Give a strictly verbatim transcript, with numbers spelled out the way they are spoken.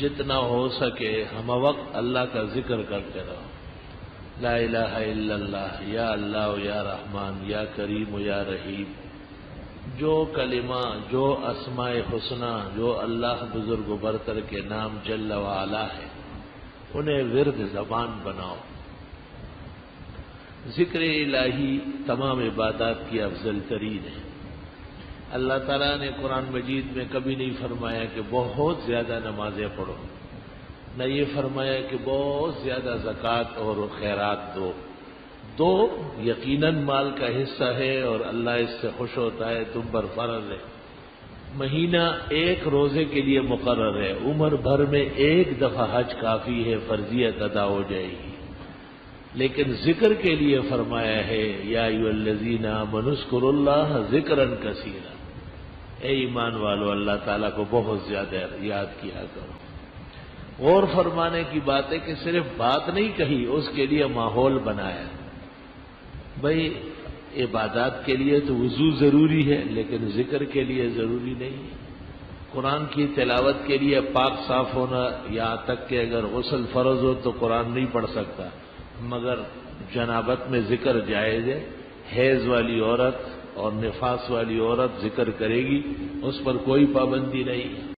जितना हो सके हम वक्त अल्लाह का जिक्र करते रहो। ला इलाहा इल्लल्लाह, या अल्लाह या रहमान या करीम या रहीम, जो कलिमा, जो अस्माए हुस्ना, जो अल्लाह बुजुर्ग बरतर के नाम जल्ल व आला है, उन्हें विर्द जबान बनाओ। जिक्र इलाही तमाम इबादात की अफजल तरीन है। अल्लाह ताला ने कुरान मजीद में कभी नहीं फरमाया कि बहुत ज़्यादा नमाजें पढ़ो, न ये फरमाया कि बहुत ज़्यादा ज़कात और खैरात दो। दो यकीनन माल का हिस्सा है और अल्लाह इससे खुश होता है, तुम पर फर्ज है। महीना एक रोज़े के लिए मुकर्रर है, उम्र भर में एक दफ़ा हज काफ़ी है, फर्जियत अदा हो जाएगी। लेकिन जिक्र के लिए फरमाया है या अय्युहल्लज़ीना मनुस्कुरुल्लाह ज़िक्रन कसीरा, ए ईमान वालो अल्लाह ताला को बहुत ज़्यादा याद किया करो। और फरमाने की बात है कि सिर्फ बात नहीं कही, उसके लिए माहौल बनाया। भाई इबादात के लिए तो वुज़ू ज़रूरी है, लेकिन जिक्र के लिए ज़रूरी नहीं है। कुरान की तिलावत के लिए पाक साफ होना, यहाँ तक कि अगर गुस्ल फ़र्ज हो तो कुरान नहीं पढ़ सकता, मगर जनाबत में जिक्र जायज़ है। हैज़ वाली औरत और निफास वाली औरत जिक्र करेगी, उस पर कोई पाबंदी नहीं है।